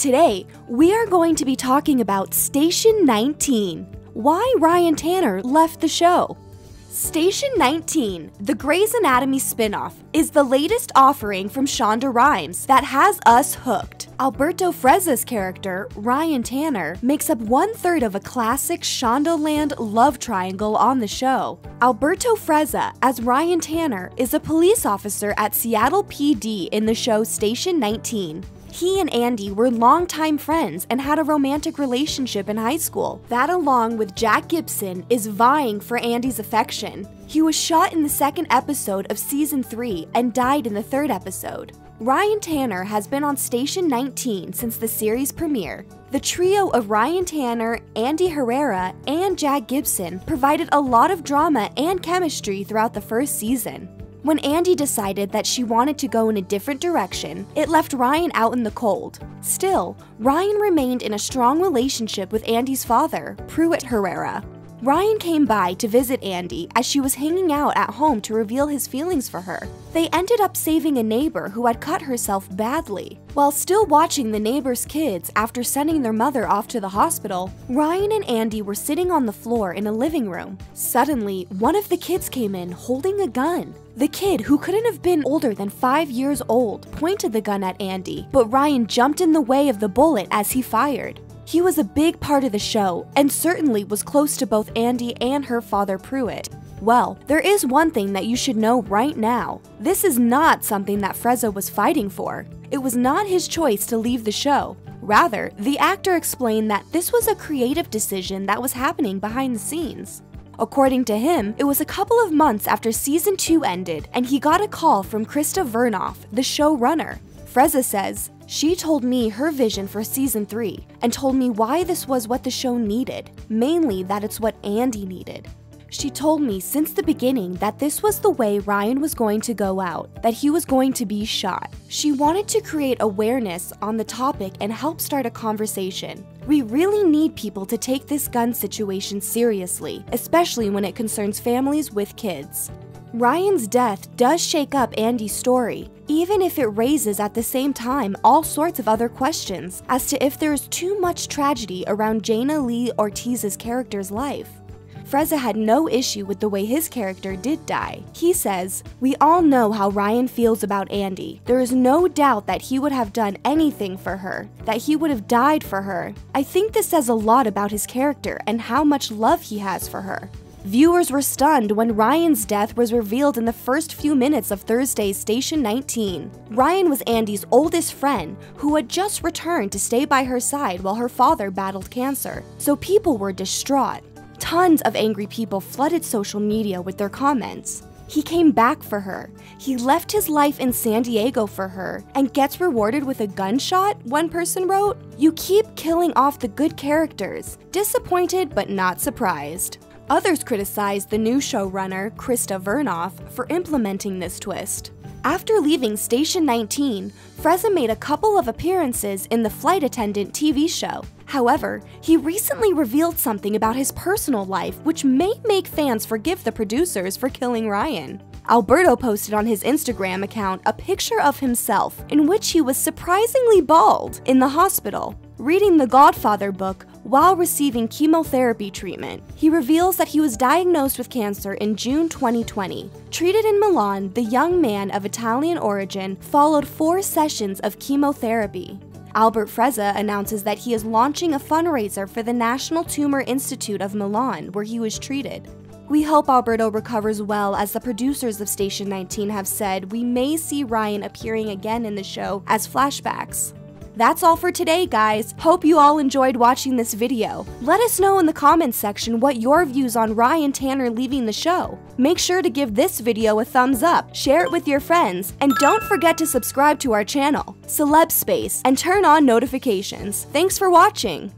Today, we are going to be talking about Station 19, why Ryan Tanner left the show. Station 19, the Grey's Anatomy spinoff, is the latest offering from Shonda Rhimes that has us hooked. Alberto Frezza's character, Ryan Tanner, makes up 1/3 of a classic Shondaland love triangle on the show. Alberto Frezza, as Ryan Tanner, is a police officer at Seattle PD in the show Station 19. He and Andy were longtime friends and had a romantic relationship in high school. That, along with Jack Gibson, is vying for Andy's affection. He was shot in the second episode of Season 3 and died in the third episode. Ryan Tanner has been on Station 19 since the series premiere. The trio of Ryan Tanner, Andy Herrera, and Jack Gibson provided a lot of drama and chemistry throughout the first season. When Andy decided that she wanted to go in a different direction, it left Ryan out in the cold. Still, Ryan remained in a strong relationship with Andy's father, Pruitt Herrera. Ryan came by to visit Andy as she was hanging out at home to reveal his feelings for her. They ended up saving a neighbor who had cut herself badly. While still watching the neighbor's kids after sending their mother off to the hospital, Ryan and Andy were sitting on the floor in a living room. Suddenly, one of the kids came in holding a gun. The kid, who couldn't have been older than 5 years old, pointed the gun at Andy, but Ryan jumped in the way of the bullet as he fired. He was a big part of the show and certainly was close to both Andy and her father Pruitt. Well, there is one thing that you should know right now. This is not something that Frezza was fighting for. It was not his choice to leave the show. Rather, the actor explained that this was a creative decision that was happening behind the scenes. According to him, it was a couple of months after Season 2 ended and he got a call from Krista Vernoff, the showrunner. Frezza says, "She told me her vision for Season 3 and told me why this was what the show needed, mainly that it's what Andy needed. She told me since the beginning that this was the way Ryan was going to go out, that he was going to be shot. She wanted to create awareness on the topic and help start a conversation. We really need people to take this gun situation seriously, especially when it concerns families with kids." Ryan's death does shake up Andy's story, even if it raises at the same time all sorts of other questions as to if there is too much tragedy around Jaina Lee Ortiz's character's life. Frezza had no issue with the way his character did die. He says, "We all know how Ryan feels about Andy. There is no doubt that he would have done anything for her, that he would have died for her. I think this says a lot about his character and how much love he has for her." Viewers were stunned when Ryan's death was revealed in the first few minutes of Thursday's Station 19. Ryan was Andy's oldest friend, who had just returned to stay by her side while her father battled cancer, so people were distraught. Tons of angry people flooded social media with their comments. "He came back for her. He left his life in San Diego for her and gets rewarded with a gunshot," one person wrote. "You keep killing off the good characters. Disappointed but not surprised." Others criticized the new showrunner, Krista Vernoff, for implementing this twist. After leaving Station 19, Frezza made a couple of appearances in the Flight Attendant TV show. However, he recently revealed something about his personal life which may make fans forgive the producers for killing Ryan. Alberto posted on his Instagram account a picture of himself in which he was surprisingly bald in the hospital, reading the Godfather book while receiving chemotherapy treatment. He reveals that he was diagnosed with cancer in June 2020. Treated in Milan, the young man of Italian origin followed 4 sessions of chemotherapy. Albert Frezza announces that he is launching a fundraiser for the National Tumor Institute of Milan, where he was treated. "We hope Alberto recovers well, as the producers of Station 19 have said we may see Ryan appearing again in the show as flashbacks." That's all for today, guys. Hope you all enjoyed watching this video. Let us know in the comments section what your views on Ryan Tanner leaving the show. Make sure to give this video a thumbs up, share it with your friends, and don't forget to subscribe to our channel, Celeb Space, and turn on notifications. Thanks for watching.